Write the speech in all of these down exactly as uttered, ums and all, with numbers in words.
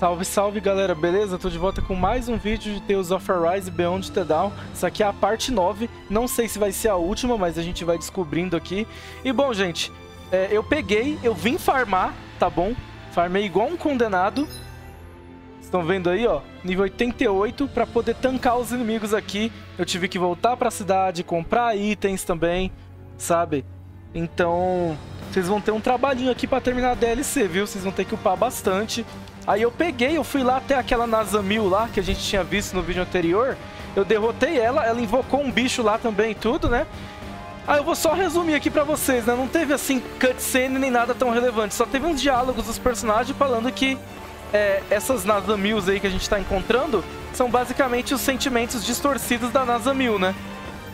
Salve, salve galera, beleza? Tô de volta com mais um vídeo de Tales of Arise Beyond the Dawn. Isso aqui é a parte nove, não sei se vai ser a última, mas a gente vai descobrindo aqui. E bom, gente, é, eu peguei, eu vim farmar, tá bom? Farmei igual um condenado. Estão vendo aí, ó, nível oitenta e oito, pra poder tancar os inimigos aqui. Eu tive que voltar pra cidade, comprar itens também, sabe? Então, vocês vão ter um trabalhinho aqui pra terminar a D L C, viu? Vocês vão ter que upar bastante. Aí eu peguei, eu fui lá até aquela Nazamil lá, que a gente tinha visto no vídeo anterior. Eu derrotei ela, ela invocou um bicho lá também e tudo, né? Aí eu vou só resumir aqui pra vocês, né? Não teve, assim, cutscene nem nada tão relevante. Só teve uns diálogos dos personagens falando que é, essas Nazamils aí que a gente tá encontrando são basicamente os sentimentos distorcidos da Nazamil, né?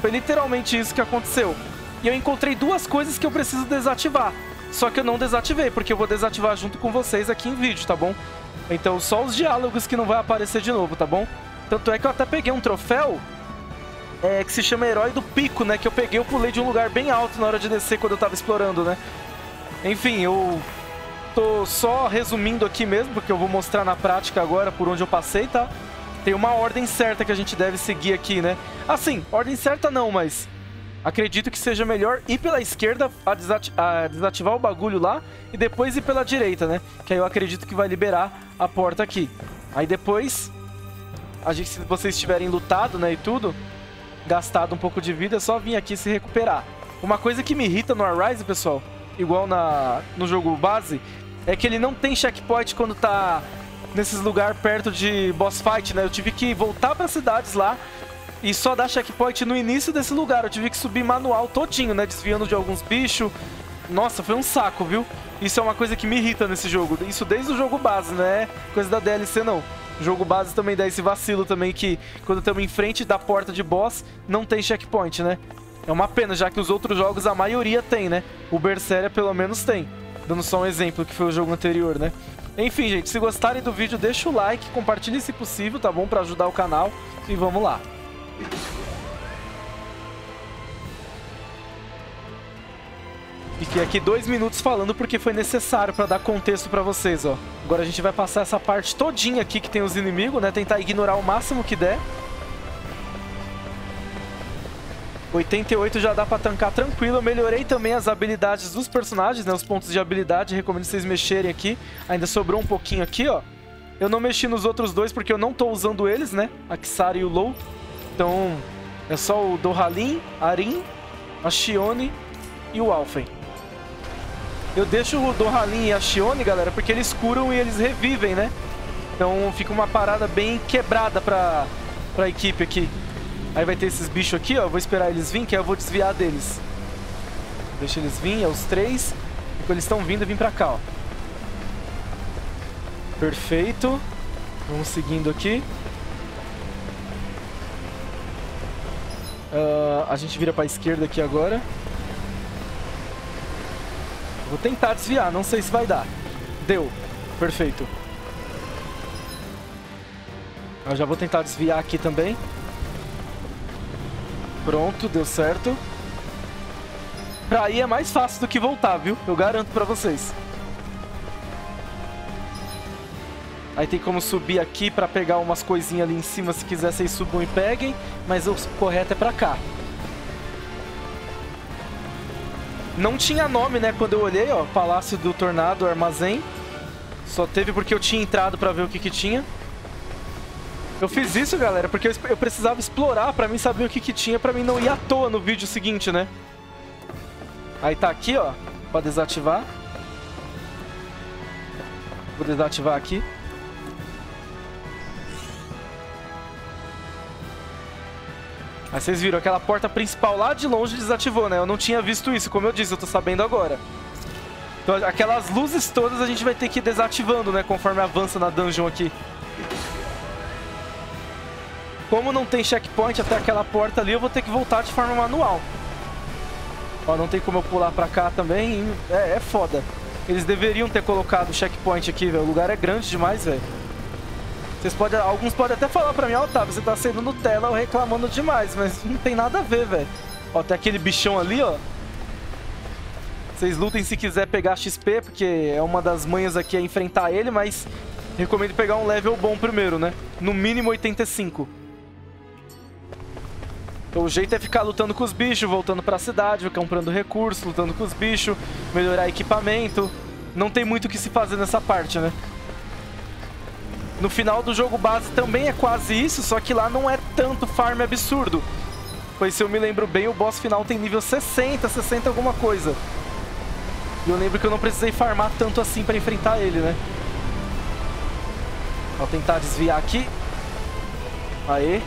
Foi literalmente isso que aconteceu. E eu encontrei duas coisas que eu preciso desativar. Só que eu não desativei, porque eu vou desativar junto com vocês aqui em vídeo, tá bom? Então só os diálogos que não vai aparecer de novo, tá bom? Tanto é que eu até peguei um troféu é, que se chama Herói do Pico, né? Que eu peguei, eu pulei de um lugar bem alto na hora de descer quando eu tava explorando, né? Enfim, eu tô só resumindo aqui mesmo, porque eu vou mostrar na prática agora por onde eu passei, tá? Tem uma ordem certa que a gente deve seguir aqui, né? Assim, ordem certa não, mas... acredito que seja melhor ir pela esquerda a, desati a desativar o bagulho lá e depois ir pela direita, né? Que aí eu acredito que vai liberar a porta aqui. Aí depois, a gente, se vocês tiverem lutado, né, e tudo, gastado um pouco de vida, é só vir aqui se recuperar. Uma coisa que me irrita no Arise, pessoal, igual na, no jogo base, é que ele não tem checkpoint quando tá nesses lugares perto de boss fight, né? Eu tive que voltar para cidades lá. E só dá checkpoint no início desse lugar. Eu tive que subir manual todinho, né? Desviando de alguns bichos. Nossa, foi um saco, viu? Isso é uma coisa que me irrita nesse jogo. Isso desde o jogo base, né? Coisa da D L C, não. O jogo base também dá esse vacilo também que... quando estamos em frente da porta de boss, não tem checkpoint, né? É uma pena, já que os outros jogos a maioria tem, né? O Berseria pelo menos tem. Dando só um exemplo, que foi o jogo anterior, né? Enfim, gente, se gostarem do vídeo, deixa o like, compartilhe se possível, tá bom? Pra ajudar o canal. E vamos lá. Fiquei aqui dois minutos falando porque foi necessário pra dar contexto pra vocês, ó. Agora a gente vai passar essa parte todinha aqui que tem os inimigos, né? Tentar ignorar o máximo que der. oitenta e oito já dá pra tancar tranquilo. Eu melhorei também as habilidades dos personagens, né? Os pontos de habilidade, recomendo vocês mexerem aqui. Ainda sobrou um pouquinho aqui, ó. Eu não mexi nos outros dois porque eu não tô usando eles, né? A Kisara e o Low. Então, é só o Dohalim, Arin, a Shione e o Alphen. Eu deixo o Dohalim e a Shione, galera, porque eles curam e eles revivem, né? Então fica uma parada bem quebrada pra, pra equipe aqui. Aí vai ter esses bichos aqui, ó. Eu vou esperar eles virem, que aí eu vou desviar deles. Deixa eles virem, é os três. Enquanto eles estão vindo, eu vim pra cá, ó. Perfeito. Vamos seguindo aqui. Uh, a gente vira pra esquerda aqui agora. Vou tentar desviar, não sei se vai dar. Deu, perfeito. Eu já vou tentar desviar aqui também. Pronto, deu certo. Pra ir é mais fácil do que voltar, viu? Eu garanto pra vocês. Aí tem como subir aqui pra pegar umas coisinhas ali em cima, se quiser vocês subam e peguem, mas o correto é pra cá. Não tinha nome, né, quando eu olhei, ó, Palácio do Tornado, Armazém. Só teve porque eu tinha entrado pra ver o que que tinha. Eu fiz isso, galera, porque eu precisava explorar pra mim saber o que que tinha, pra mim não ir à toa no vídeo seguinte, né. Aí tá aqui, ó, pra desativar. Vou desativar aqui. Aí vocês viram, aquela porta principal lá de longe desativou, né? Eu não tinha visto isso, como eu disse, eu tô sabendo agora. Então aquelas luzes todas a gente vai ter que ir desativando, né? Conforme avança na dungeon aqui. Como não tem checkpoint até aquela porta ali, eu vou ter que voltar de forma manual. Ó, não tem como eu pular pra cá também. É, é foda. Eles deveriam ter colocado o checkpoint aqui, velho. O lugar é grande demais, velho. Vocês podem, alguns podem até falar pra mim, ó, Otávio, você tá sendo Nutella ou reclamando demais, mas não tem nada a ver, velho. Ó, tem aquele bichão ali, ó. Vocês lutem se quiser pegar X P, porque é uma das manhas aqui é enfrentar ele, mas Recomendo pegar um level bom primeiro, né? No mínimo oitenta e cinco. Então o jeito é ficar lutando com os bichos, voltando pra cidade, comprando recursos, lutando com os bichos, melhorar equipamento. Não tem muito o que se fazer nessa parte, né? No final do jogo base também é quase isso, só que lá não é tanto farm absurdo. Pois se eu me lembro bem, o boss final tem nível sessenta, sessenta alguma coisa. E eu lembro que eu não precisei farmar tanto assim pra enfrentar ele, né? Vou tentar desviar aqui. Aê.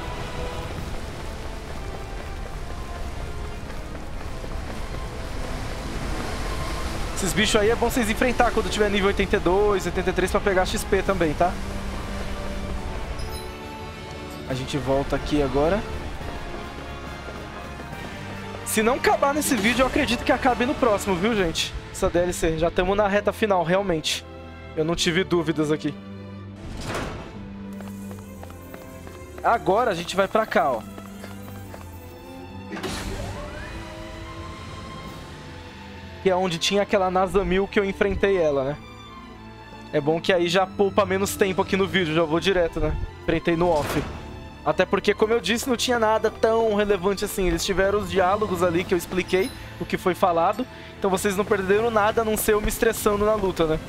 Esses bichos aí é bom vocês enfrentar quando tiver nível oitenta e dois, oitenta e três pra pegar X P também, tá? A gente volta aqui agora. Se não acabar nesse vídeo, eu acredito que acabe no próximo, viu, gente? Essa D L C. Já estamos na reta final, realmente. Eu não tive dúvidas aqui. Agora a gente vai pra cá, ó. Que é onde tinha aquela Nazamil que eu enfrentei ela, né? É bom que aí já poupa menos tempo aqui no vídeo, já vou direto, né? Enfrentei no off. Até porque, como eu disse, não tinha nada tão relevante assim. Eles tiveram os diálogos ali que eu expliquei, o que foi falado. Então vocês não perderam nada, a não ser eu me estressando na luta, né?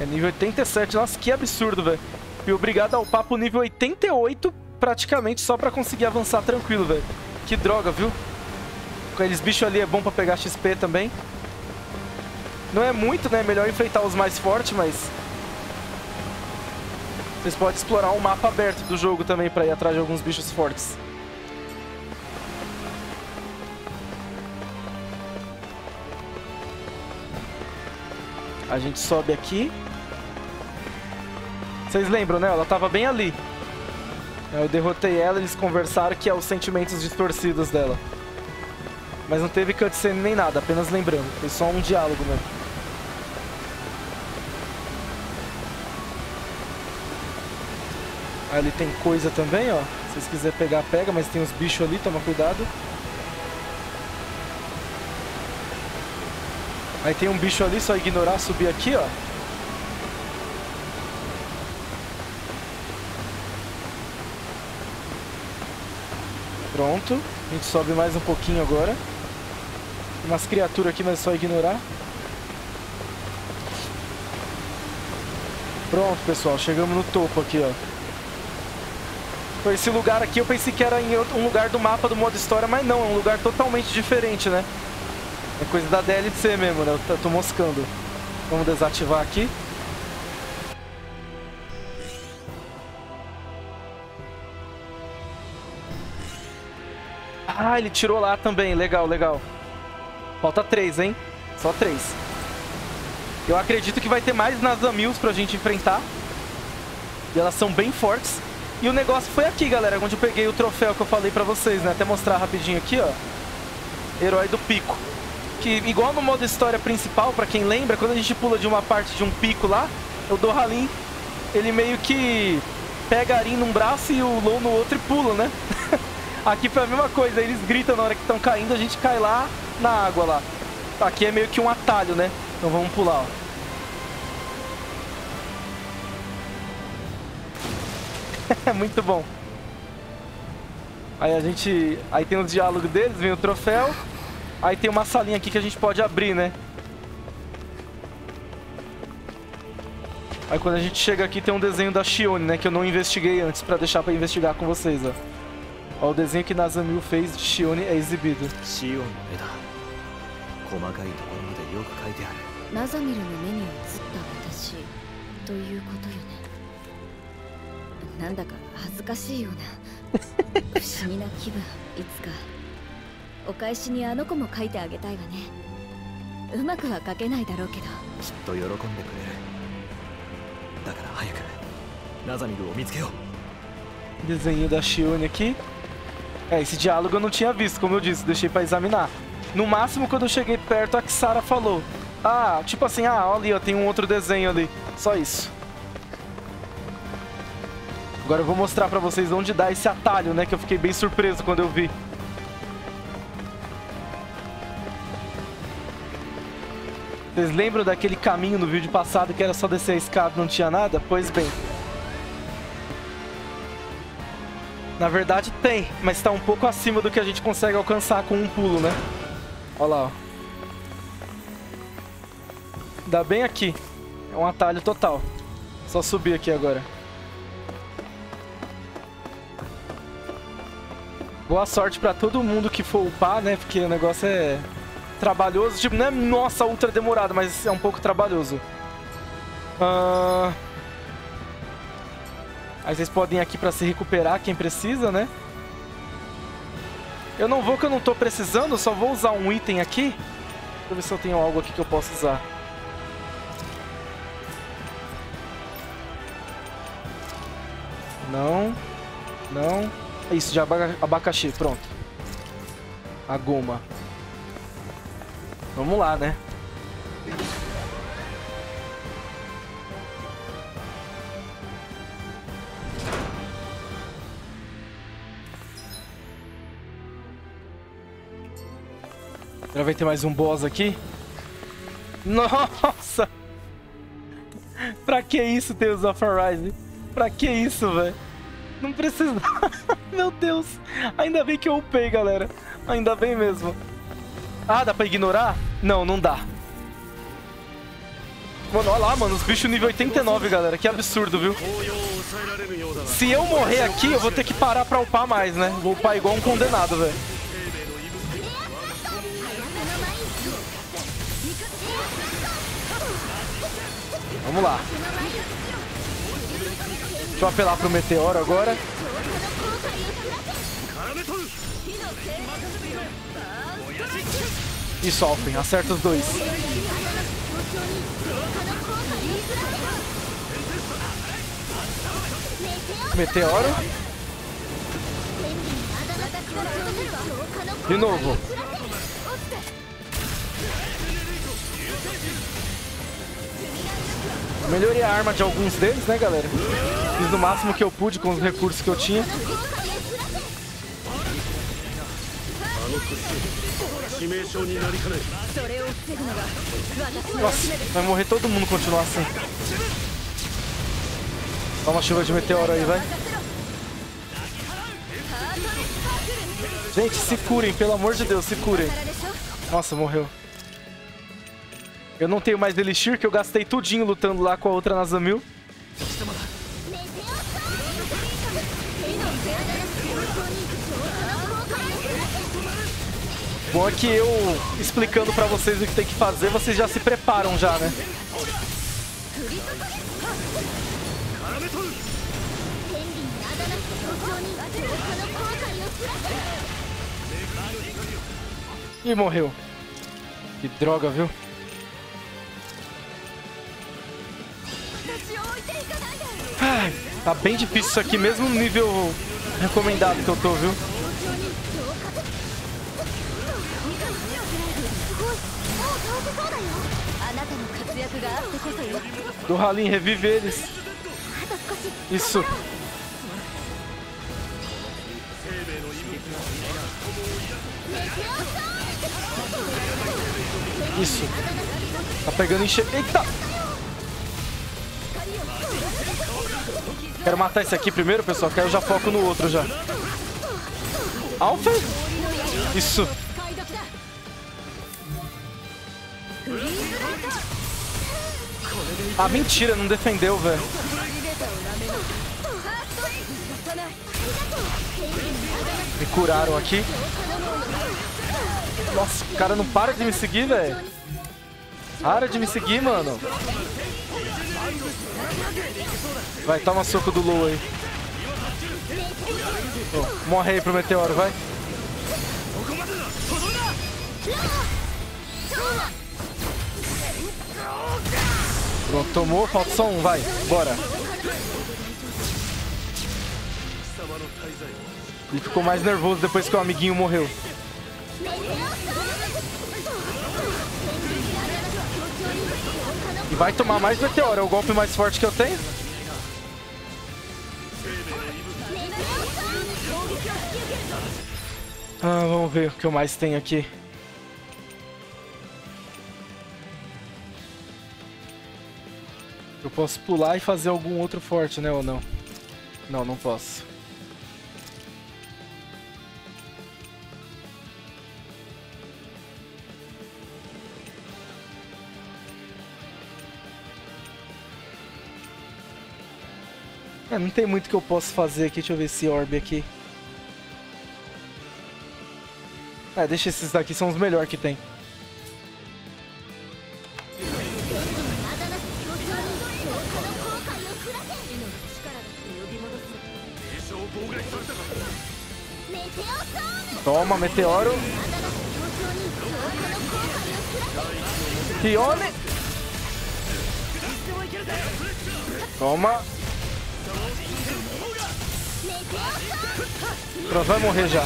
É nível oitenta e sete. Nossa, que absurdo, velho. E obrigado ao papo nível oitenta e oito, praticamente, só pra conseguir avançar tranquilo, velho. Que droga, viu? Com eles bichos ali é bom pra pegar X P também. Não é muito, né? Melhor enfrentar os mais fortes, mas... vocês podem explorar um mapa aberto do jogo também pra ir atrás de alguns bichos fortes. A gente sobe aqui. Vocês lembram, né? Ela tava bem ali. Eu derrotei ela, eles conversaram, que é os sentimentos distorcidos dela. Mas não teve cutscene nem nada, apenas lembrando. Foi só um diálogo mesmo. Ali tem coisa também, ó. Se vocês quiserem pegar, pega, mas tem uns bichos ali, toma cuidado. Aí tem um bicho ali, só ignorar, subir aqui, ó. Pronto. A gente sobe mais um pouquinho agora. Tem umas criaturas aqui, mas é só ignorar. Pronto, pessoal. Chegamos no topo aqui, ó. Esse lugar aqui eu pensei que era em outro, um lugar do mapa do modo história, mas não, é um lugar totalmente diferente, né? É coisa da D L C mesmo, né? Eu tô moscando. Vamos desativar aqui. Ah, ele tirou lá também. Legal, legal. Falta três, hein? Só três. Eu acredito que vai ter mais Nazamils pra gente enfrentar. E elas são bem fortes. E o negócio foi aqui, galera, onde eu peguei o troféu que eu falei pra vocês, né? Até mostrar rapidinho aqui, ó. Herói do Pico. Que, igual no modo história principal, pra quem lembra, quando a gente pula de uma parte de um pico lá, o Dohalim, ele meio que pega a Arin num braço e o Low no outro e pula, né? Aqui foi a mesma coisa, eles gritam na hora que estão caindo, a gente cai lá na água lá. Aqui é meio que um atalho, né? Então vamos pular, ó. É muito bom. Aí a gente... aí tem o diálogo deles, vem o troféu. Aí tem uma salinha aqui que a gente pode abrir, né? Aí quando a gente chega aqui tem um desenho da Shione, né? Que eu não investiguei antes, pra deixar pra investigar com vocês, ó. Ó, o desenho que Nazamil fez de Shione é exibido. Shione. Nazamil no Desenho da Shione aqui. É, esse diálogo eu não tinha visto, como eu disse, deixei pra examinar. No máximo, quando eu cheguei perto, a Kisara falou: ah, tipo assim, ah, olha ali, ó, tem um outro desenho ali. Só isso. Agora eu vou mostrar pra vocês onde dá esse atalho, né? Que eu fiquei bem surpreso quando eu vi. Vocês lembram daquele caminho no vídeo passado que era só descer a escada e não tinha nada? Pois bem. Na verdade tem, mas tá um pouco acima do que a gente consegue alcançar com um pulo, né? Olha lá, ó. Dá bem aqui. É um atalho total. Só subir aqui agora. Boa sorte pra todo mundo que for upar, né? Porque o negócio é trabalhoso. Tipo, não é, nossa, ultra demorado, mas é um pouco trabalhoso. Ahn... Uh... Aí vocês podem ir aqui pra se recuperar, quem precisa, né? Eu não vou, que eu não tô precisando, eu só vou usar um item aqui. Deixa eu ver se eu tenho algo aqui que eu posso usar. Não. Não. É isso, já abaca abacaxi, pronto. A goma. Vamos lá, né? Será que vai ter mais um boss aqui? Nossa! Pra que isso, Tales of Arise? Pra que isso, velho? Não precisa... Meu Deus! Ainda bem que eu upei, galera. Ainda bem mesmo. Ah, dá pra ignorar? Não, não dá. Mano, olha lá, mano. Os bichos nível oitenta e nove, galera. Que absurdo, viu? Se eu morrer aqui, eu vou ter que parar pra upar mais, né? Vou upar igual um condenado, velho. Vamos lá. Deixa eu apelar pro meteoro agora. Isso, Alphen. Acerta os dois. Meteoro. De novo. Melhorei a arma de alguns deles, né, galera? Fiz o máximo que eu pude com os recursos que eu tinha. Nossa, vai morrer todo mundo continuar assim. Dá uma chuva de meteoro aí, vai. Gente, se curem, pelo amor de Deus, se curem. Nossa, morreu. Eu não tenho mais elixir, que eu gastei tudinho lutando lá com a outra Nazamil. Bom é que eu explicando pra vocês o que tem que fazer, vocês já se preparam já, né? Ih, morreu. Que droga, viu? Ai, tá bem difícil isso aqui, mesmo no nível recomendado que eu tô, viu? Dohalim, revive eles. Isso. Isso. Tá pegando enche... Eita! Quero matar esse aqui primeiro, pessoal, que aí eu já foco no outro já. Alpha? Isso. Ah, mentira, não defendeu, velho. Me curaram aqui. Nossa, o cara não para de me seguir, velho. Para de me seguir, mano. Vai, toma soco do Low aí. Oh, morre aí pro meteoro, vai. Pronto, tomou, falta só um, vai, bora. Ele ficou mais nervoso depois que o amiguinho morreu. E vai tomar mais meteoro, é o golpe mais forte que eu tenho. Ah, vamos ver o que eu mais tenho aqui. Eu posso pular e fazer algum outro forte, né, ou não? Não, não posso. É, não tem muito que eu posso fazer aqui. Deixa eu ver esse orbe aqui. É, deixa esses daqui, são os melhores que tem. Toma, meteoro. Shione. Toma. Nós vai morrer já.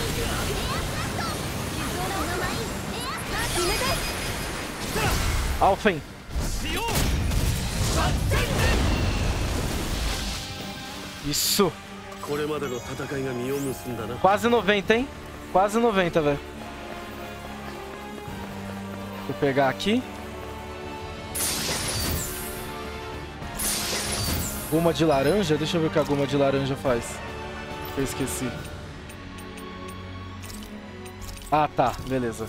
Alphen. Isso. Quase noventa, hein? Quase noventa, velho. Vou pegar aqui. Goma de laranja? Deixa eu ver o que a goma de laranja faz. Eu esqueci. Ah, tá. Beleza.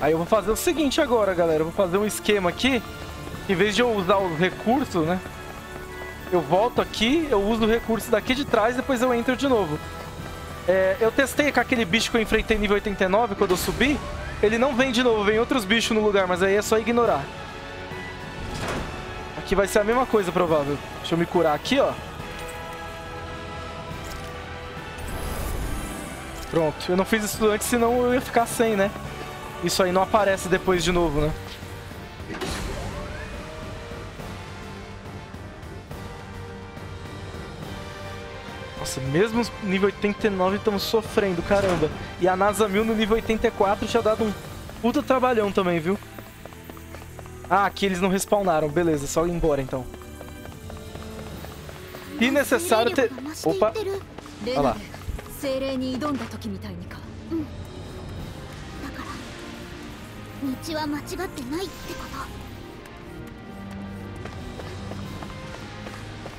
Aí eu vou fazer o seguinte agora, galera. Eu vou fazer um esquema aqui. Em vez de eu usar os recursos, né? Eu volto aqui, eu uso o recurso daqui de trás e depois eu entro de novo. É, eu testei com aquele bicho que eu enfrentei nível oitenta e nove, quando eu subi. Ele não vem de novo, vem outros bichos no lugar, mas aí é só ignorar. Aqui vai ser a mesma coisa, provável. Deixa eu me curar aqui, ó. Pronto. Eu não fiz isso antes, senão eu ia ficar sem, né? Isso aí não aparece depois de novo, né? Nossa, mesmo nível oitenta e nove estamos sofrendo, caramba. E a Nazamil no nível oitenta e quatro tinha dado um puta trabalhão também, viu? Ah, aqui eles não respawnaram. Beleza, só ir embora então. E necessário ter... Opa! Olha lá.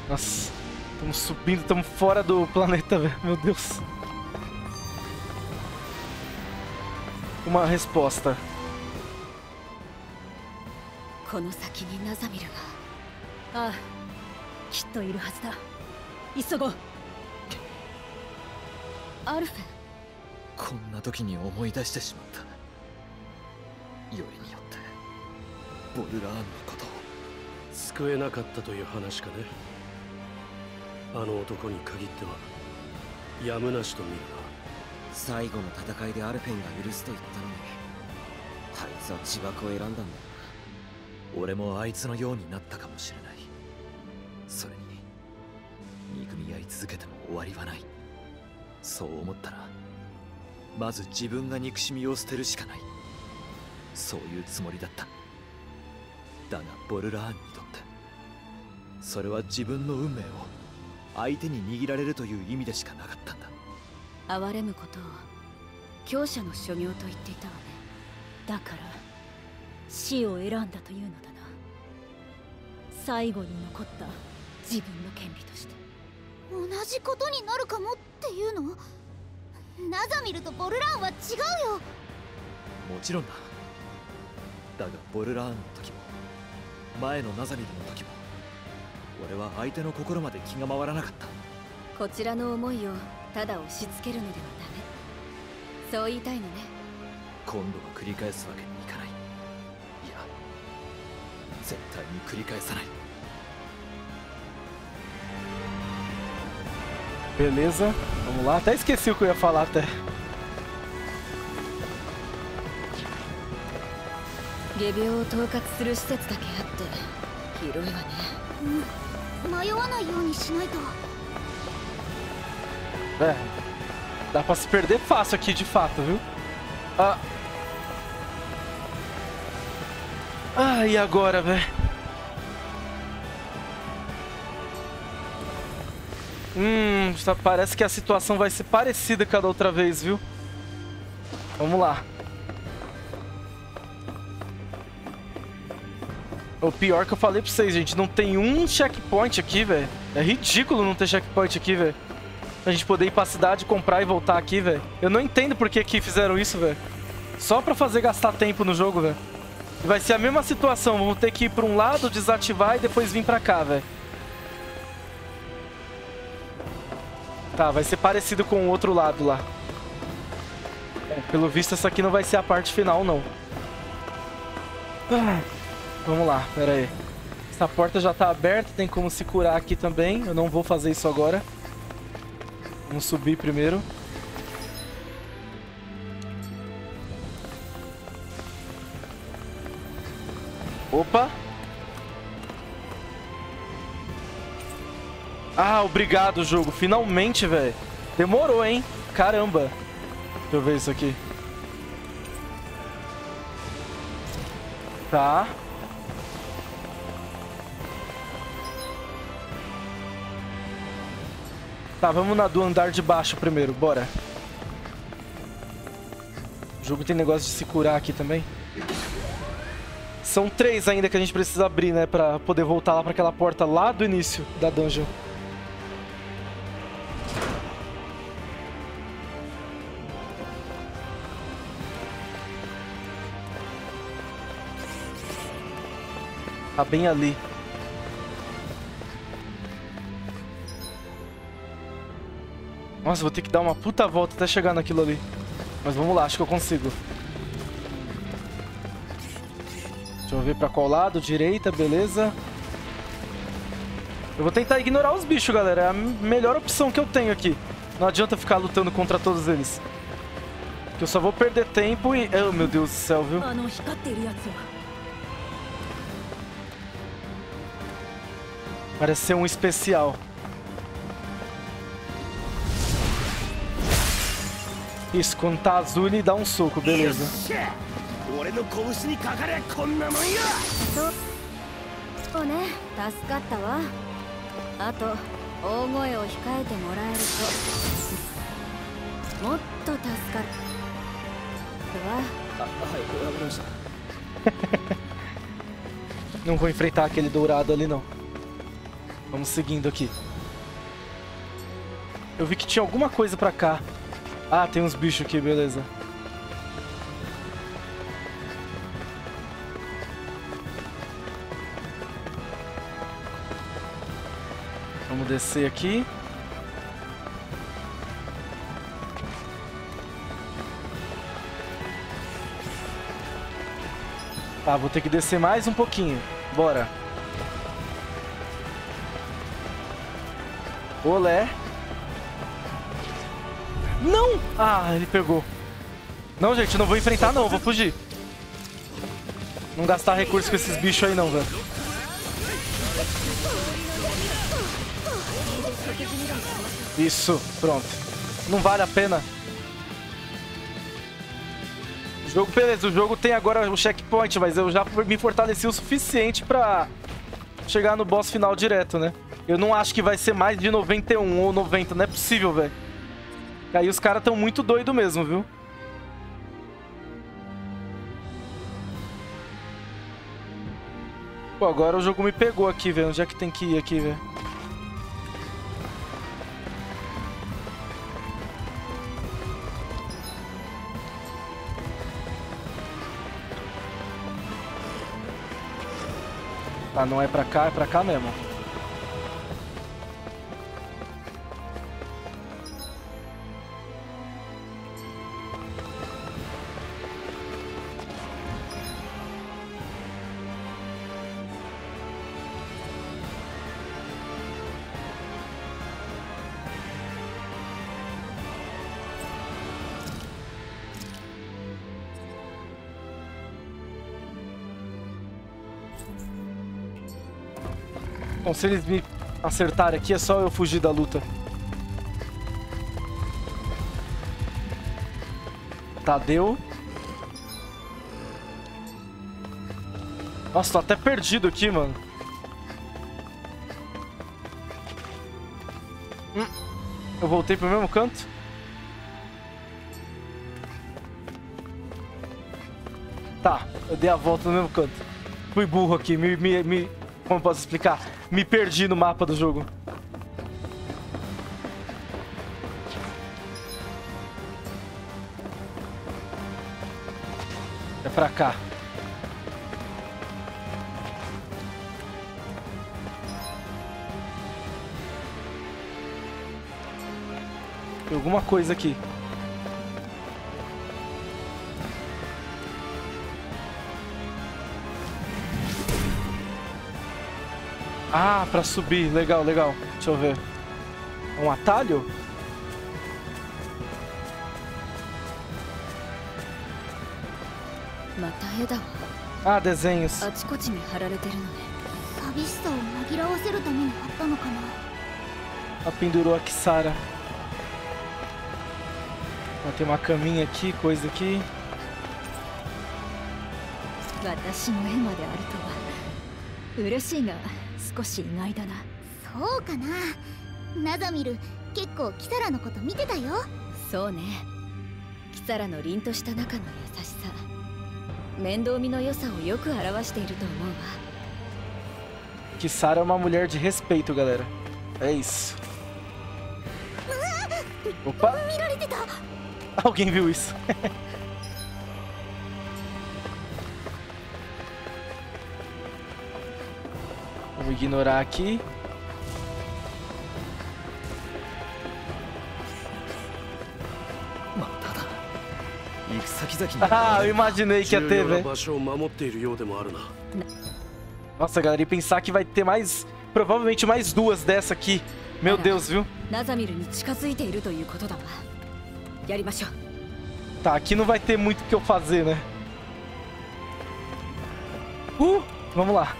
Nossa. Estamos subindo, estamos fora do planeta, velho. Meu Deus. Uma resposta.あの男に限っては、やむなしと見るが最後の戦いであるペンが許すと言ったのに、あいつは自爆を選んだんだ。俺もあいつのようになったかもしれない。それに、憎みあい続けても終わりはない。そう思ったら、まず自分が憎しみを捨てるしかない。そういうつもりだった。だが、ボルラーンにとって、それは自分の運命を 相手に握られるという意味でしかなかったんだ。哀れむことを強者の所業と言っていたわね。だから死を選んだというのだな。最後に残った自分の権利として。同じことになるかもっていうの？ナザミルとボルラーンは違うよ。もちろんだ。だがボルラーンの時も前のナザミルの時も。 俺は相手の心まで気が回らなかった。こちらの思いをただ押し付けるのではダメ。そう言いたいのね。今度は繰り返すわけにいかない。いや、絶対に繰り返さない。Beleza, vamos lá. Até esqueci o que eu ia falar até. Gebiou を統括する施設だけあって広いわね。 É, dá pra se perder fácil aqui de fato, viu? Ah, ah e agora, velho? Hum, parece que a situação vai ser parecida com a da outra vez, viu? Vamos lá. O pior que eu falei pra vocês, gente, não tem um checkpoint aqui, velho. É ridículo não ter checkpoint aqui, velho. A gente poder ir pra cidade, comprar e voltar aqui, velho. Eu não entendo por que que fizeram isso, velho. Só pra fazer gastar tempo no jogo, velho. Vai ser a mesma situação, vamos ter que ir pra um lado, desativar e depois vir pra cá, velho. Tá, vai ser parecido com o outro lado lá. É, pelo visto, essa aqui não vai ser a parte final, não. Ah, vamos lá, pera aí. Essa porta já tá aberta, tem como se curar aqui também. Eu não vou fazer isso agora. Vamos subir primeiro. Opa! Ah, obrigado, jogo. Finalmente, velho. Demorou, hein? Caramba. Deixa eu ver isso aqui. Tá. Tá, vamos na do andar de baixo primeiro. Bora. O jogo tem negócio de se curar aqui também. São três ainda que a gente precisa abrir, né? Pra poder voltar lá pra aquela porta lá do início da dungeon. Tá bem ali. Nossa, vou ter que dar uma puta volta até chegar naquilo ali. Mas vamos lá, acho que eu consigo. Deixa eu ver pra qual lado, direita, beleza. Eu vou tentar ignorar os bichos, galera. É a melhor opção que eu tenho aqui. Não adianta ficar lutando contra todos eles. Porque eu só vou perder tempo e... Oh, meu Deus do céu, viu? Parece ser um especial. Isso, quando tá azul ele dá um soco, beleza. Não vou enfrentar aquele dourado ali, não. Vamos seguindo aqui. Eu vi que tinha alguma coisa pra cá. Ah, tem uns bichos aqui, beleza. Vamos descer aqui. Tá, vou ter que descer mais um pouquinho. Bora. Olé. Não! Ah, ele pegou. Não, gente, eu não vou enfrentar, não. Eu vou fugir. Não gastar recurso com esses bichos aí, não, velho. Isso, pronto. Não vale a pena. O jogo, beleza, o jogo tem agora o checkpoint, mas eu já me fortaleci o suficiente pra chegar no boss final direto, né? Eu não acho que vai ser mais de noventa e um ou noventa, não é possível, velho. Aí os caras estão muito doidos mesmo, viu? Pô, agora o jogo me pegou aqui, velho. Onde é que tem que ir aqui, velho? Tá, não é pra cá, é pra cá mesmo. Bom, se eles me acertarem aqui, é só eu fugir da luta. Tá, deu. Nossa, tô até perdido aqui, mano. Hum, eu voltei pro mesmo canto? Tá, eu dei a volta no mesmo canto. fui burro aqui, me, me, me... Como posso explicar? Me perdi no mapa do jogo. É pra cá. Tem alguma coisa aqui. Ah, pra subir. Legal, legal. Deixa eu ver. É um atalho? Ah, desenhos. Ela pendurou a Kisara. Ela tem uma caminha aqui, coisa aqui. Kisara é uma mulher de respeito, galera. É isso. Opa! Alguém viu isso? Vou ignorar aqui. Ah, eu imaginei que ia ter, velho. Nossa, galera, e pensar que vai ter mais... Provavelmente mais duas dessa aqui. Meu Deus, viu? Tá, aqui não vai ter muito o que eu fazer, né? Uh, vamos lá.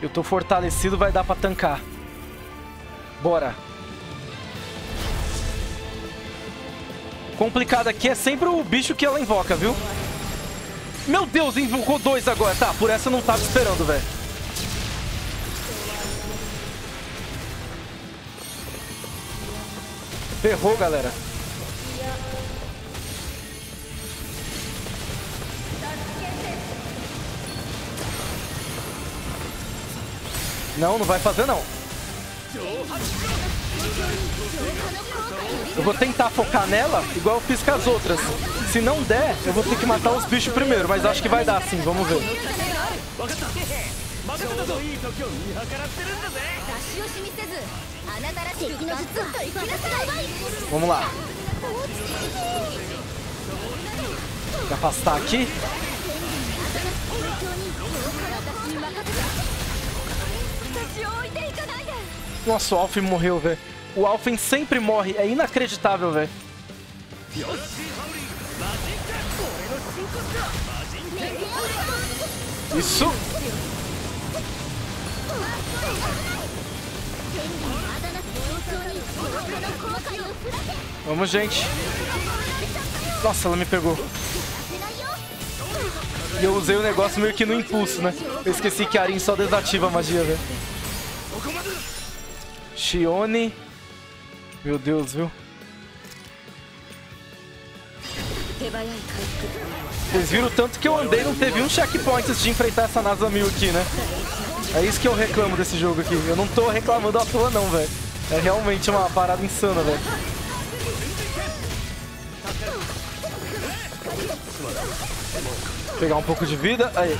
Eu tô fortalecido, vai dar pra tancar. Bora. O complicado aqui é sempre o bicho que ela invoca, viu? Meu Deus, invocou dois agora. Tá, por essa eu não tava esperando, velho. Ferrou, galera. Não, não vai fazer, não. Eu vou tentar focar nela, igual eu fiz com as outras. Se não der, eu vou ter que matar os bichos primeiro, mas acho que vai dar sim, vamos ver. Vamos lá. Vou afastar aqui. Nossa, o Alphen morreu, velho. O Alphen sempre morre. É inacreditável, velho. Isso. Vamos, gente. Nossa, ela me pegou. E eu usei o negócio meio que no impulso, né? Eu esqueci que a Arin só desativa a magia, velho. Shione. Meu Deus, viu? Vocês viram o tanto que eu andei, não teve um checkpoint antes de enfrentar essa Nazamil aqui, né? É isso que eu reclamo desse jogo aqui. Eu não tô reclamando à toa, não, velho. É realmente uma parada insana, velho. Pegar um pouco de vida. Aí.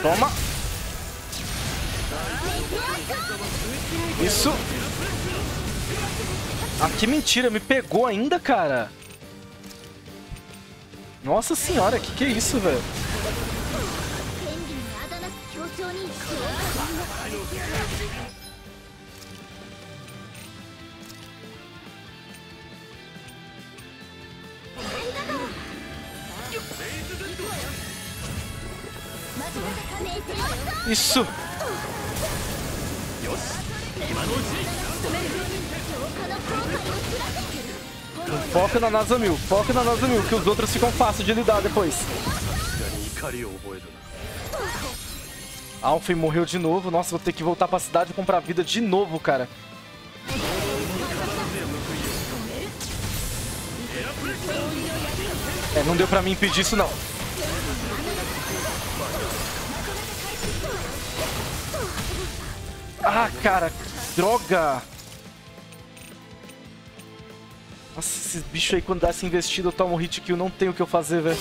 Toma. Isso. Ah, que mentira. Me pegou ainda, cara. Nossa senhora, que que é isso, velho? Isso! Foca na Nazamil, foca na Nazamil, que os outros ficam fáceis de lidar depois. Alphen morreu de novo. Nossa, vou ter que voltar pra cidade e comprar vida de novo, cara. É, não deu pra mim impedir isso, não. Ah, cara, droga! Nossa, esses bichos aí, quando dá essa investida, eu tomo hit kill, não tem o que eu fazer, velho.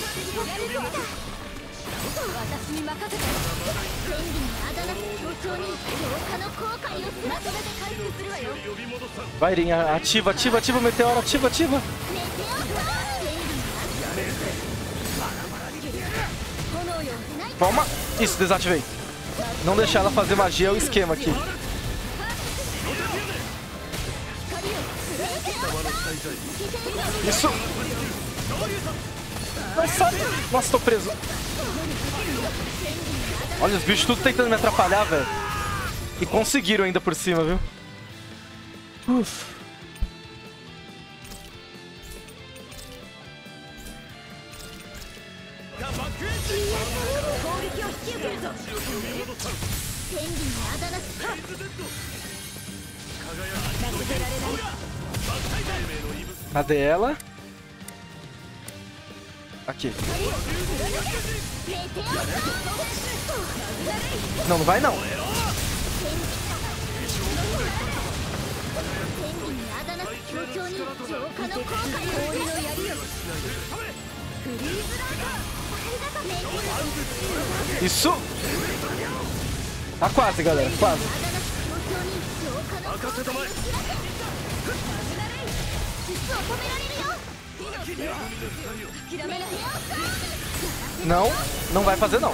Vai, Arin, ativa, ativa, ativa o meteoro, ativa, ativa! Toma! Isso, desativei. Não deixar ela fazer magia é o esquema aqui. Isso! Não sai! Nossa, tô preso! Olha, os bichos tudo tentando me atrapalhar, velho. E conseguiram ainda por cima, viu? Uff. Cadê ela? Aqui. Não, não vai não. Isso! Tá quase, galera, quase. Não, não vai fazer não.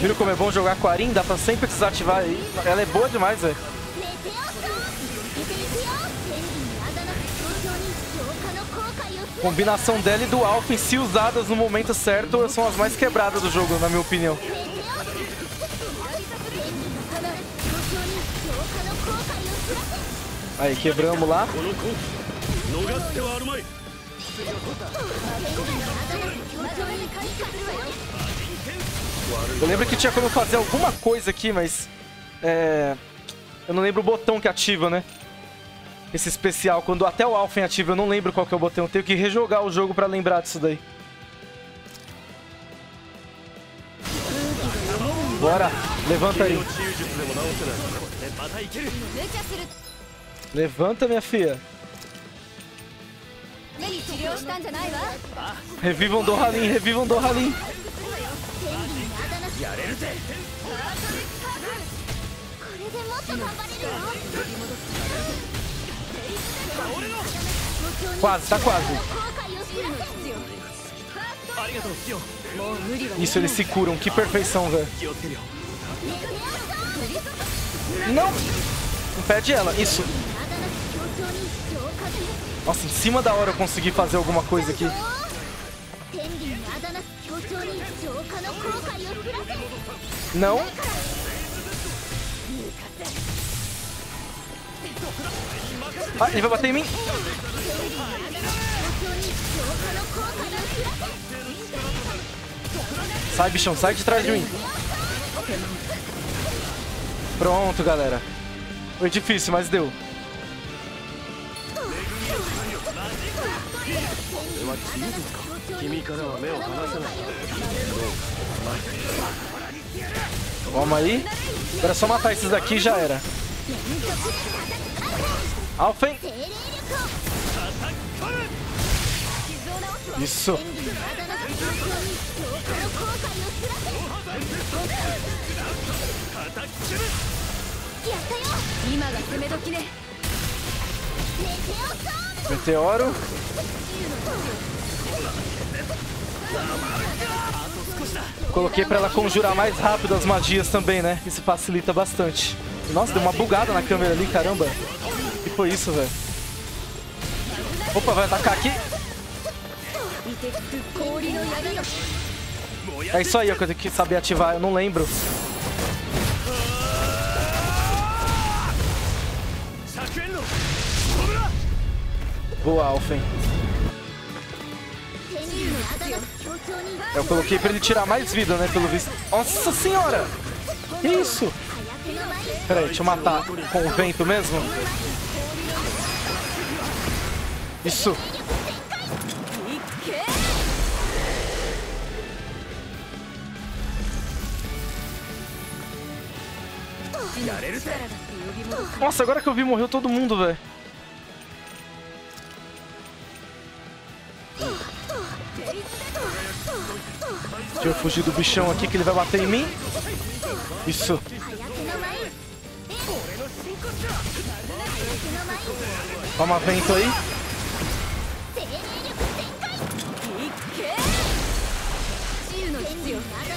Viram como é bom jogar com a Arin? Dá pra sempre desativar. Ela é boa demais, velho. Combinação dela e do Alphen, se usadas no momento certo, são as mais quebradas do jogo, na minha opinião. Aí, quebramos lá. Eu lembro que tinha como fazer alguma coisa aqui, mas... É... Eu não lembro o botão que ativa, né? Esse especial, quando até o Alphen ativa, eu não lembro qual que é o botão. Eu tenho que rejogar o jogo pra lembrar disso daí. Bora! Levanta aí. Levanta, minha filha. Revivam Dohalim, revivam Dohalim. Quase, tá quase. Isso, eles se curam. Que perfeição, velho. Não! Impede ela. Isso. Nossa, em cima da hora eu consegui fazer alguma coisa aqui. Não. Ah, ele vai bater em mim. Sai, bichão, sai de trás de mim. Pronto, galera. Foi difícil, mas deu. Vamos aí. Agora é só matar esses daqui e já era. Alphen. Isso. Meteoro. Coloquei pra ela conjurar mais rápido as magias também, né? Isso facilita bastante. Nossa, deu uma bugada na câmera ali, caramba. Que foi isso, velho? Opa, vai atacar aqui. É isso aí, ó, que eu tenho que saber ativar, eu não lembro. Boa, Alphen. Eu coloquei pra ele tirar mais vida, né, pelo visto. Nossa senhora! Que isso? Peraí, deixa eu matar com o vento mesmo. Isso! Nossa, agora que eu vi, morreu todo mundo, velho. Deixa eu fugir do bichão aqui, que ele vai bater em mim. Isso. Toma vento aí.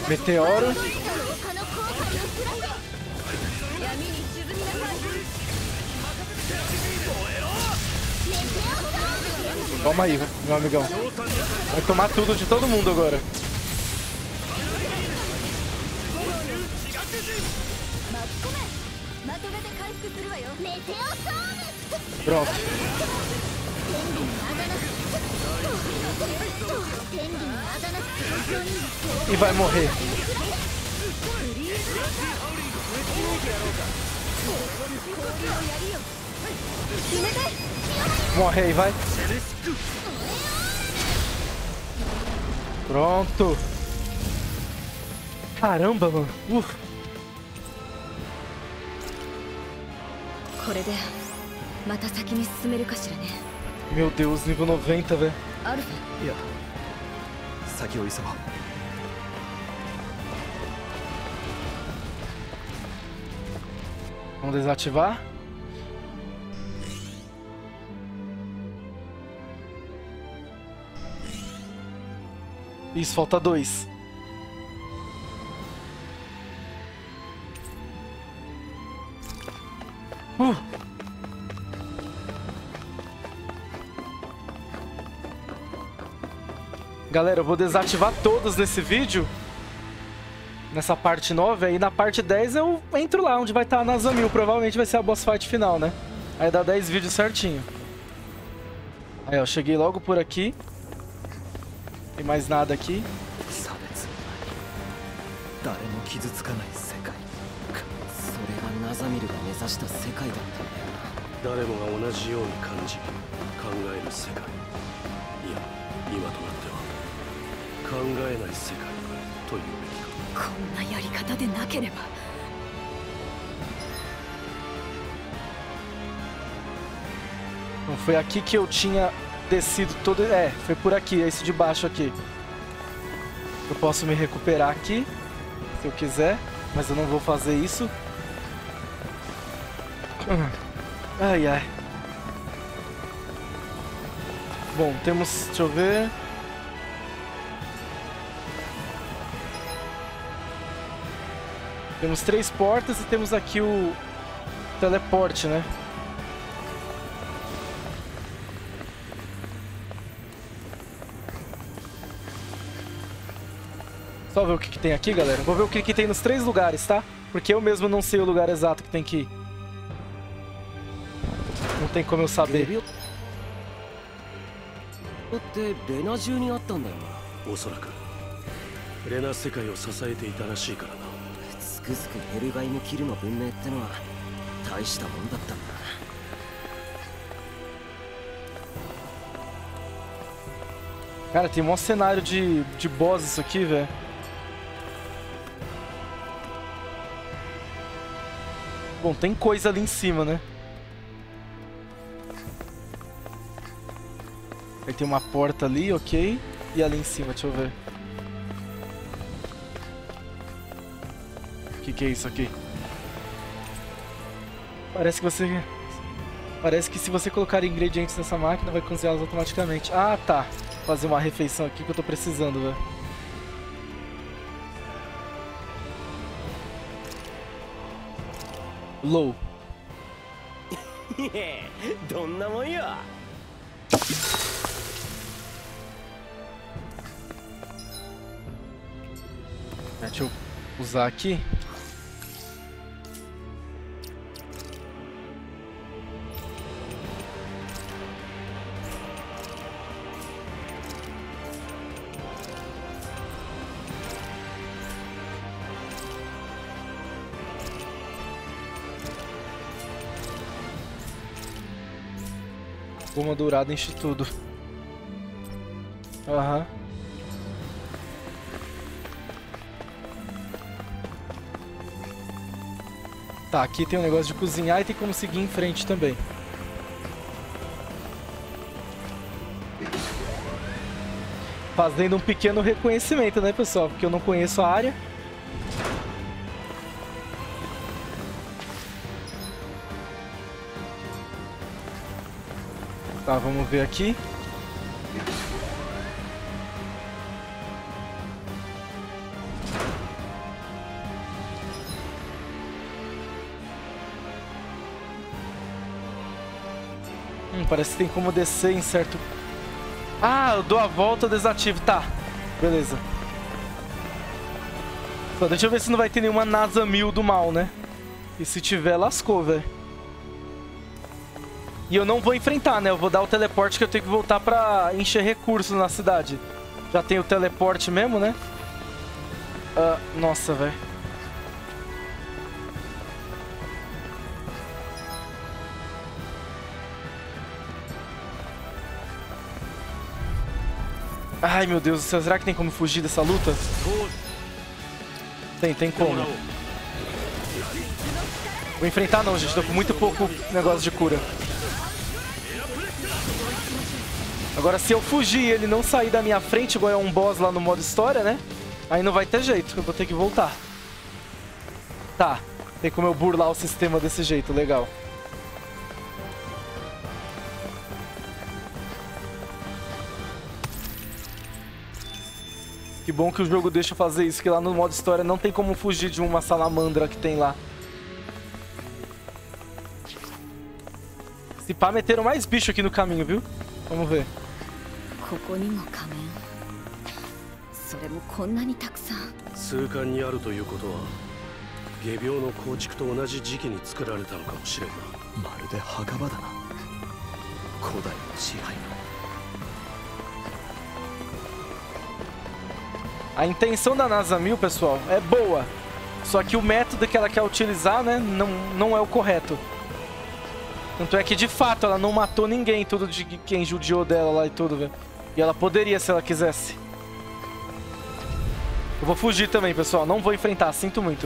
Meteoro. Toma aí, meu amigão. Vai tomar tudo de todo mundo agora. Pronto. E vai morrer. Morre aí, vai. Pronto. Caramba, mano. Ufa. Meu Deus, nível noventa, velho. Vamos desativar. Isso, falta dois. Uh. Galera, eu vou desativar todos nesse vídeo. Nessa parte nove, aí na parte dez eu entro lá, onde vai estar a Nazamil. Provavelmente vai ser a boss fight final, né? Aí dá dez vídeos certinho. Aí, ó, cheguei logo por aqui. Tem mais nada aqui. Não foi aqui que eu tinha descido todo... É, foi por aqui, é isso de baixo aqui. Eu posso me recuperar aqui, se eu quiser, mas eu não vou fazer isso. Ai, ai. Bom, temos... Deixa eu ver... Temos três portas e temos aqui o teleporte, né? Só ver o que, que tem aqui, galera. Vou ver o que, que tem nos três lugares, tá? Porque eu mesmo não sei o lugar exato que tem que ir. Não tem como eu saber. Cara, tem um maior cenário de, de boss isso aqui, velho. Bom, tem coisa ali em cima, né? Aí tem uma porta ali, ok. E ali em cima, deixa eu ver. O que, que é isso aqui? Parece que você... Parece que se você colocar ingredientes nessa máquina, vai cozinhá-las automaticamente. Ah, tá. Vou fazer uma refeição aqui que eu tô precisando, velho. Low. Deixa eu usar aqui. Goma dourada enche tudo. Aham. Tá, aqui tem um negócio de cozinhar e tem como seguir em frente também. Fazendo um pequeno reconhecimento, né, pessoal? Porque eu não conheço a área. Tá, vamos ver aqui. Hum, parece que tem como descer em certo... Ah, eu dou a volta, eu desativo. Tá, beleza. Só deixa eu ver se não vai ter nenhuma Nazamil do mal, né? E se tiver, lascou, velho. E eu não vou enfrentar, né? Eu vou dar o teleporte que eu tenho que voltar pra encher recursos na cidade. Já tem o teleporte mesmo, né? Ah, nossa, velho. Ai, meu Deus do céu, será que tem como fugir dessa luta? Tem, tem como. Vou enfrentar não, gente, tô com muito pouco negócio de cura. Agora, se eu fugir e ele não sair da minha frente, igual é um boss lá no modo história, né? Aí não vai ter jeito, eu vou ter que voltar. Tá, tem como eu burlar o sistema desse jeito, legal. Que bom que o jogo deixa eu fazer isso, que lá no modo história não tem como fugir de uma salamandra que tem lá. Se pá, meteram mais bicho aqui no caminho, viu? Vamos ver. A intenção da Nazamil, pessoal, é boa. Só que o método que ela quer utilizar, né, não, não é o correto. Tanto é que, de fato, ela não matou ninguém, tudo de quem judiou dela lá e tudo, velho. E ela poderia, se ela quisesse. Eu vou fugir também, pessoal. Não vou enfrentar, sinto muito.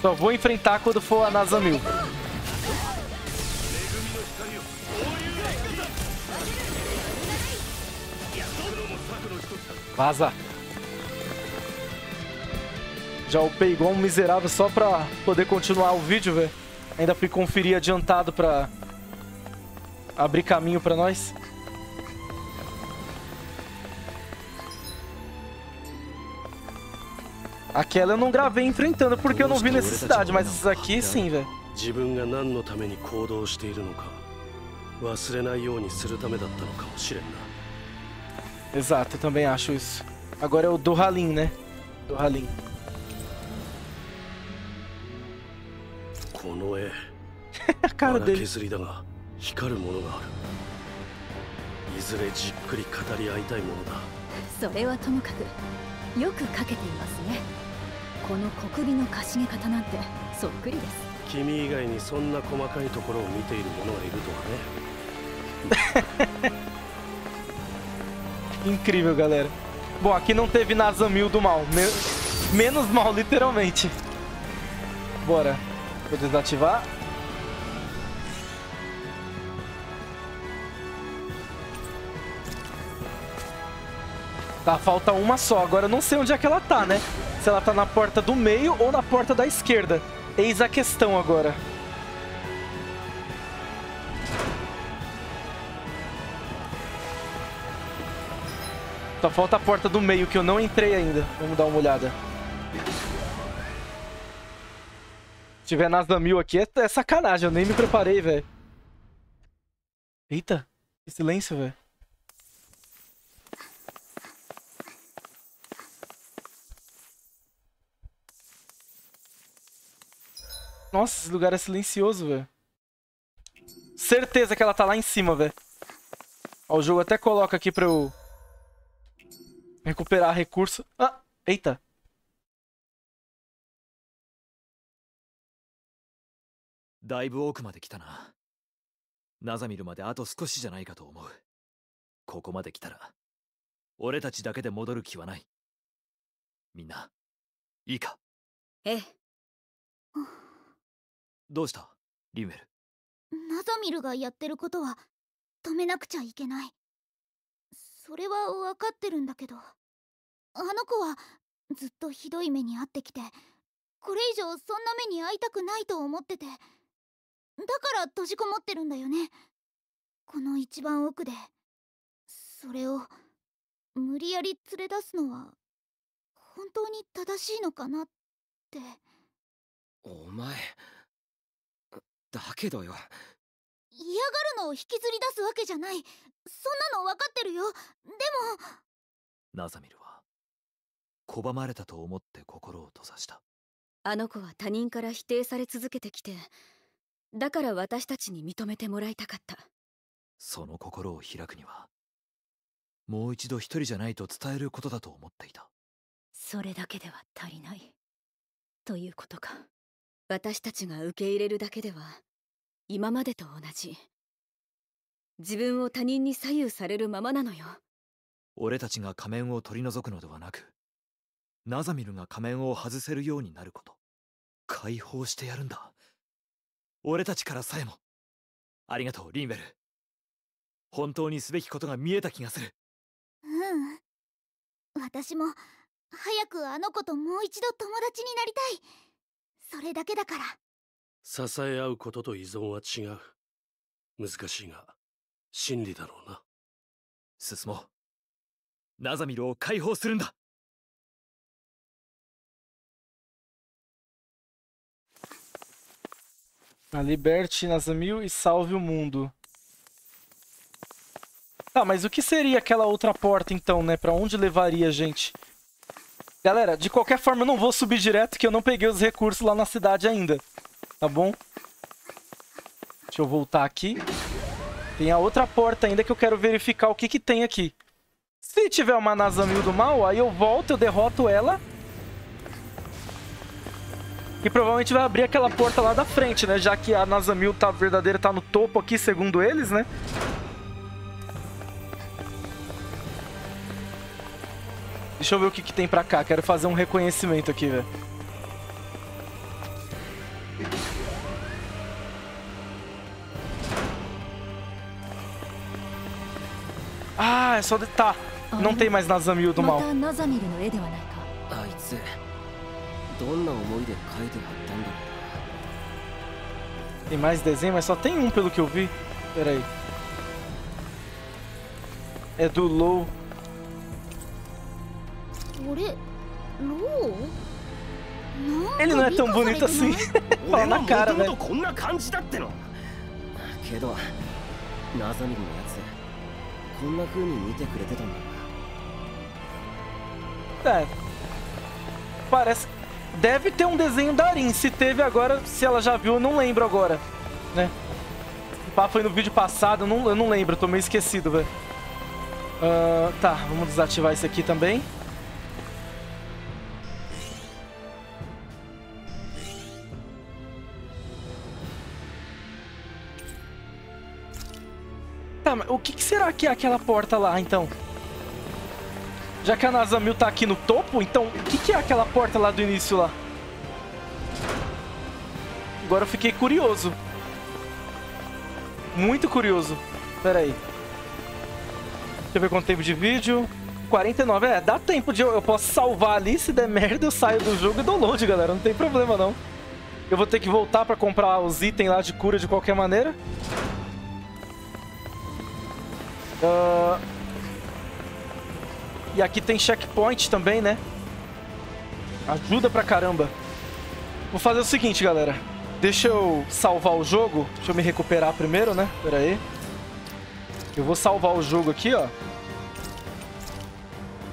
Só vou enfrentar quando for a Nazamil. Vaza! Já upei igual um miserável só pra poder continuar o vídeo, velho. Ainda fui conferir adiantado pra abrir caminho pra nós. Aquela eu não gravei enfrentando porque eu não vi necessidade, mas esses aqui sim, velho. Exato, eu também acho isso. Agora é o Dohalim, né? Dohalim. A cara dele. Incrível, galera. Bom, aqui não teve Nazamil do mal. Men Menos mal, literalmente. Bora. Vou desativar. Tá, falta uma só. Agora eu não sei onde é que ela tá, né? Se ela tá na porta do meio ou na porta da esquerda. Eis a questão agora. Só falta a porta do meio, que eu não entrei ainda. Vamos dar uma olhada. Se tiver Nazamil aqui, é, é sacanagem. Eu nem me preparei, velho. Eita, que silêncio, velho. Nossa, esse lugar é silencioso, velho. Certeza que ela tá lá em cima, velho. Ó, o jogo até coloca aqui pra eu... recuperar recurso. Ah, eita. Nazamilまであと少しじゃないかと思う。ここまで来たら、俺たちだけで戻る気はない。みんな、いいか？ええ。どうした、リムエル。ナザミルがやってることは止めなくちゃいけない。それは分かってるんだけど、あの子はずっとひどい目に遭ってきて、これ以上そんな目に遭いたくないと思ってて、だから閉じこもってるんだよね。この一番奥で、それを無理やり連れ出すのは本当に正しいのかなって。お前。だけどよ、嫌がるのを引きずり出すわけじゃない。そんなの分かってるよ。でもナザミルは拒まれたと思って心を閉ざした。あの子は他人から否定され続けてきて、だから私たちに認めてもらいたかった。その心を開くにはもう一度一人じゃないと伝えることだと思っていた。それだけでは足りないということか。私たちが受け入れるだけでは、今までと同じ。自分を他人に左右されるままなのよ。俺たちが仮面を取り除くのではなく、ナザミルが仮面を外せるようになること。解放してやるんだ。俺たちからさえも。ありがとう、リンベル。本当にすべきことが見えた気がする。うん。私も、早くあの子ともう一度友達になりたい。それだけだから。支え合うことと依存は違う。難しいが真理だろうな。進もう。ナザミルを解放するんだ。Liberte Nazamil e salve o mundo. Tá, mas o que seria aquela outra porta então, né? Pra onde levaria a gente? Galera, de qualquer forma eu não vou subir direto, que eu não peguei os recursos lá na cidade ainda, tá bom? Deixa eu voltar aqui. Tem a outra porta ainda que eu quero verificar o que que tem aqui. Se tiver uma Nazamil do mal, aí eu volto, eu derroto ela. E provavelmente vai abrir aquela porta lá da frente, né? Já que a Nazamil tá verdadeira, tá no topo aqui, segundo eles, né? Deixa eu ver o que, que tem pra cá. Quero fazer um reconhecimento aqui, velho. Ah, é só de... Tá. Não tem mais Nazamil do mal. Tem mais desenho, mas só tem um pelo que eu vi. Pera aí. É do Low. Ele não é tão bonito assim. Fala na cara, velho. É. Parece. Deve ter um desenho da Arin. Se teve agora, se ela já viu, eu não lembro agora. Né? Pá, foi no vídeo passado, eu não, eu não lembro. Eu tô meio esquecido, velho. Uh, tá, vamos desativar isso aqui também. O que, que será que é aquela porta lá, então? Já que a Nazamil tá aqui no topo, então o que, que é aquela porta lá do início lá? Agora eu fiquei curioso. Muito curioso. Pera aí. Deixa eu ver quanto tempo de vídeo. quarenta e nove. É, dá tempo de eu, eu posso salvar ali. Se der merda, eu saio do jogo e dou load, galera. Não tem problema, não. Eu vou ter que voltar pra comprar os itens lá de cura de qualquer maneira. Uh... E aqui tem checkpoint também, né? Ajuda pra caramba. Vou fazer o seguinte, galera. Deixa eu salvar o jogo. Deixa eu me recuperar primeiro, né? Pera aí. Eu vou salvar o jogo aqui, ó.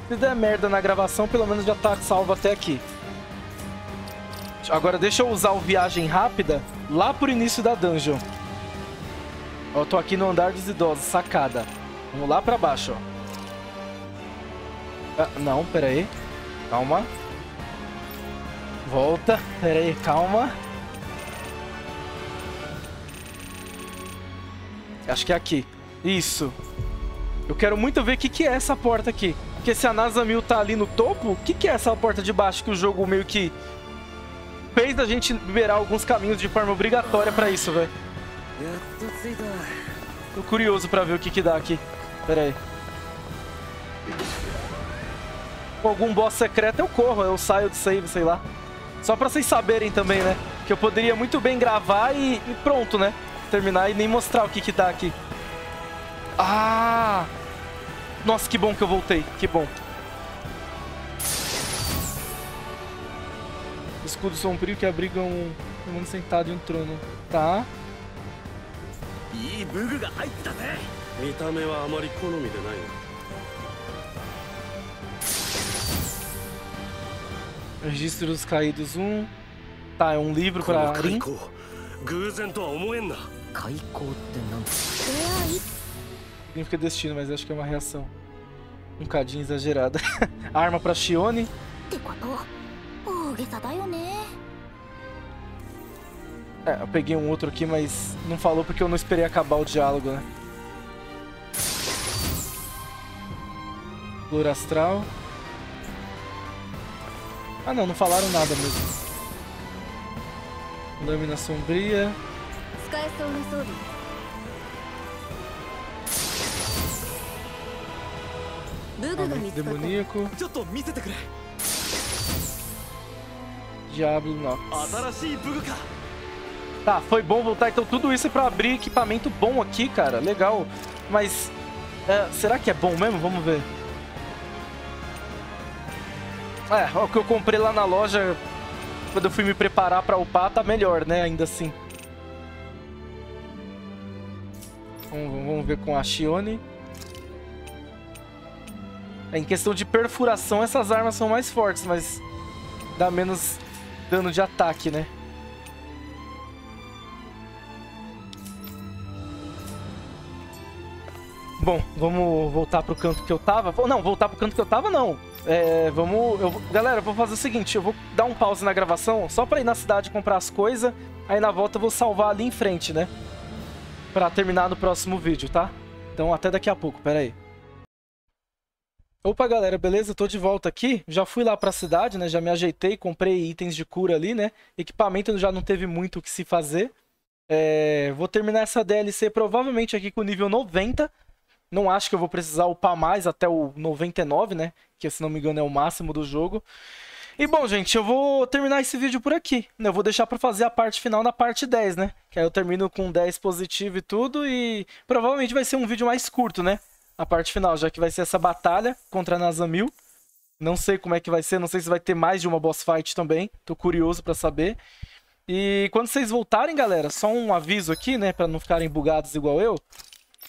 Se der merda na gravação, pelo menos já tá salvo até aqui. Agora deixa eu usar o Viagem Rápida lá pro início da dungeon. Ó, tô aqui no andar dos idosos, sacada. Vamos lá pra baixo, ó. Ah, não, pera aí. Calma. Volta. Pera aí, calma. Acho que é aqui. Isso. Eu quero muito ver o que, que é essa porta aqui. Porque se a Nazamil tá ali no topo, o que, que é essa porta de baixo que o jogo meio que fez a gente liberar alguns caminhos de forma obrigatória pra isso, velho. Tô curioso pra ver o que, que dá aqui. Pera aí. Com algum boss secreto eu corro, eu saio de save, sei lá. Só pra vocês saberem também, né? Que eu poderia muito bem gravar e, e pronto, né? Terminar e nem mostrar o que que tá aqui. Ah! Nossa, que bom que eu voltei, que bom. Escudo sombrio que abriga um mundo sentado em um trono. Tá. Registro dos Caídos um. Tá, é um livro pra Arin. Significa destino, mas acho que é uma reação um cadinho exagerada. Arma pra Shione. É, eu peguei um outro aqui, mas não falou porque eu não esperei acabar o diálogo, né? Flor astral. Ah não, não falaram nada mesmo. Lâmina sombria. Aumento demoníaco. Diablo Nox. Tá, foi bom voltar. Então tudo isso é pra abrir equipamento bom aqui, cara. Legal. Mas é, será que é bom mesmo? Vamos ver. É, o que eu comprei lá na loja, quando eu fui me preparar pra upar, tá melhor, né? Ainda assim. Vamos, vamos ver com a Shione. É, em questão de perfuração, essas armas são mais fortes, mas dá menos dano de ataque, né? Bom, vamos voltar pro canto que eu tava. Não, voltar pro canto que eu tava, não. É, vamos... Eu, galera, eu vou fazer o seguinte, eu vou dar um pause na gravação, só pra ir na cidade comprar as coisas, aí na volta eu vou salvar ali em frente, né? Pra terminar no próximo vídeo, tá? Então até daqui a pouco, pera aí. Opa, galera, beleza? Eu tô de volta aqui, já fui lá pra cidade, né? Já me ajeitei, comprei itens de cura ali, né? Equipamento já não teve muito o que se fazer. É, vou terminar essa D L C provavelmente aqui com o nível noventa. Não acho que eu vou precisar upar mais até o noventa e nove, né? Que, se não me engano, é o máximo do jogo. E, bom, gente, eu vou terminar esse vídeo por aqui. Eu vou deixar pra fazer a parte final na parte dez, né? Que aí eu termino com dez positivo e tudo. E provavelmente vai ser um vídeo mais curto, né? A parte final, já que vai ser essa batalha contra a Nazamil. Não sei como é que vai ser. Não sei se vai ter mais de uma boss fight também. Tô curioso pra saber. E quando vocês voltarem, galera, só um aviso aqui, né? Pra não ficarem bugados igual eu.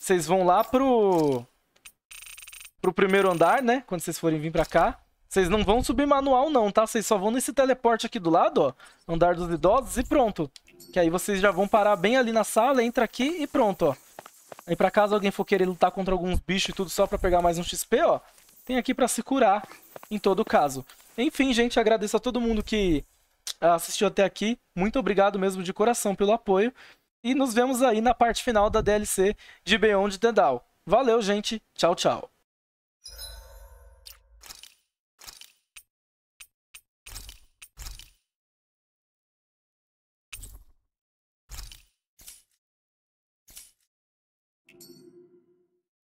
Vocês vão lá pro... pro primeiro andar, né? Quando vocês forem vir pra cá. Vocês não vão subir manual não, tá? Vocês só vão nesse teleporte aqui do lado, ó. Andar dos idosos e pronto. Que aí vocês já vão parar bem ali na sala, entra aqui e pronto, ó. Aí pra caso alguém for querer lutar contra alguns bichos e tudo só pra pegar mais um X P, ó. Tem aqui pra se curar, em todo caso. Enfim, gente, agradeço a todo mundo que assistiu até aqui. Muito obrigado mesmo de coração pelo apoio. E nos vemos aí na parte final da D L C de Beyond the Dawn. Valeu, gente. Tchau, tchau.